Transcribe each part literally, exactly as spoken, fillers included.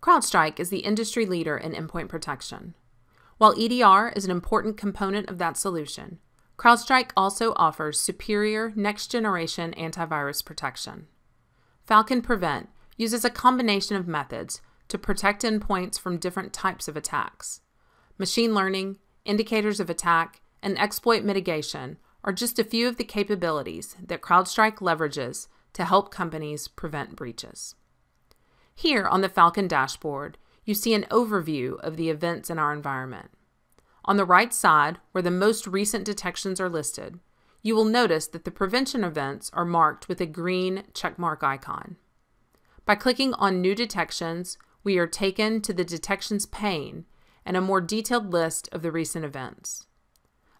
CrowdStrike is the industry leader in endpoint protection. While E D R is an important component of that solution, CrowdStrike also offers superior next-generation antivirus protection. Falcon Prevent uses a combination of methods to protect endpoints from different types of attacks. Machine learning, indicators of attack, and exploit mitigation are just a few of the capabilities that CrowdStrike leverages to help companies prevent breaches. Here on the Falcon dashboard, you see an overview of the events in our environment. On the right side, where the most recent detections are listed, you will notice that the prevention events are marked with a green checkmark icon. By clicking on New Detections, we are taken to the Detections pane and a more detailed list of the recent events.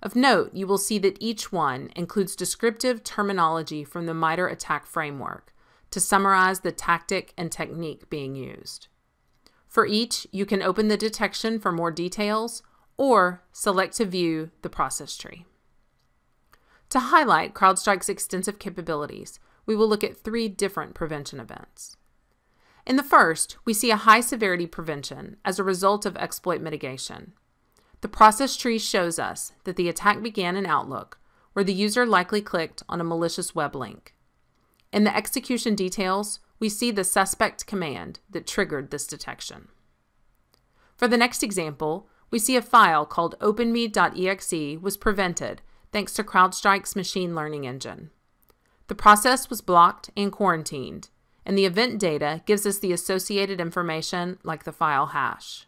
Of note, you will see that each one includes descriptive terminology from the MITRE ATT&CK framework to summarize the tactic and technique being used. For each, you can open the detection for more details or select to view the process tree. To highlight CrowdStrike's extensive capabilities, we will look at three different prevention events. In the first, we see a high-severity prevention as a result of exploit mitigation. The process tree shows us that the attack began in Outlook, where the user likely clicked on a malicious web link. In the execution details, we see the suspect command that triggered this detection. For the next example, we see a file called OpenMe.exe was prevented thanks to CrowdStrike's machine learning engine. The process was blocked and quarantined, and the event data gives us the associated information like the file hash.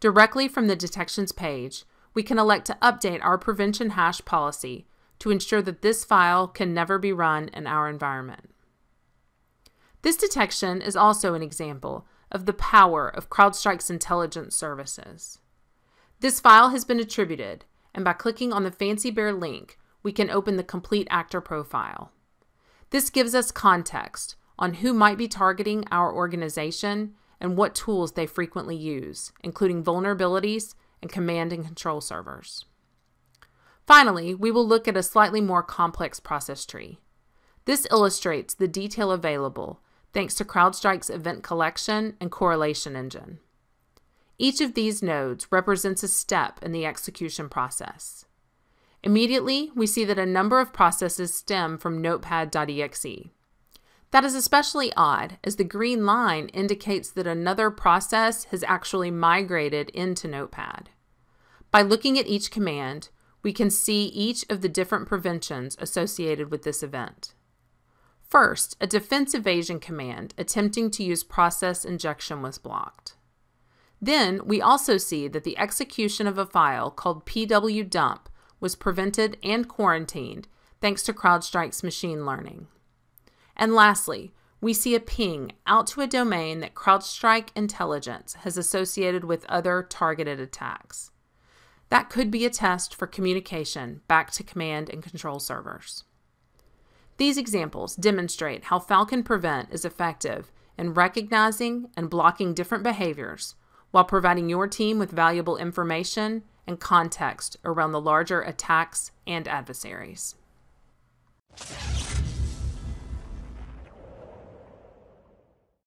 Directly from the detections page, we can elect to update our prevention hash policy to ensure that this file can never be run in our environment. This detection is also an example of the power of CrowdStrike's intelligence services. This file has been attributed, and by clicking on the Fancy Bear link, we can open the complete actor profile. This gives us context on who might be targeting our organization and what tools they frequently use, including vulnerabilities and command and control servers. Finally, we will look at a slightly more complex process tree. This illustrates the detail available thanks to CrowdStrike's event collection and correlation engine. Each of these nodes represents a step in the execution process. Immediately, we see that a number of processes stem from Notepad.exe. That is especially odd, as the green line indicates that another process has actually migrated into Notepad. By looking at each command, we can see each of the different preventions associated with this event. First, a defense evasion command attempting to use process injection was blocked. Then, we also see that the execution of a file called pwdump was prevented and quarantined thanks to CrowdStrike's machine learning. And lastly, we see a ping out to a domain that CrowdStrike Intelligence has associated with other targeted attacks. That could be a test for communication back to command and control servers. These examples demonstrate how Falcon Prevent is effective in recognizing and blocking different behaviors while providing your team with valuable information and context around the larger attacks and adversaries.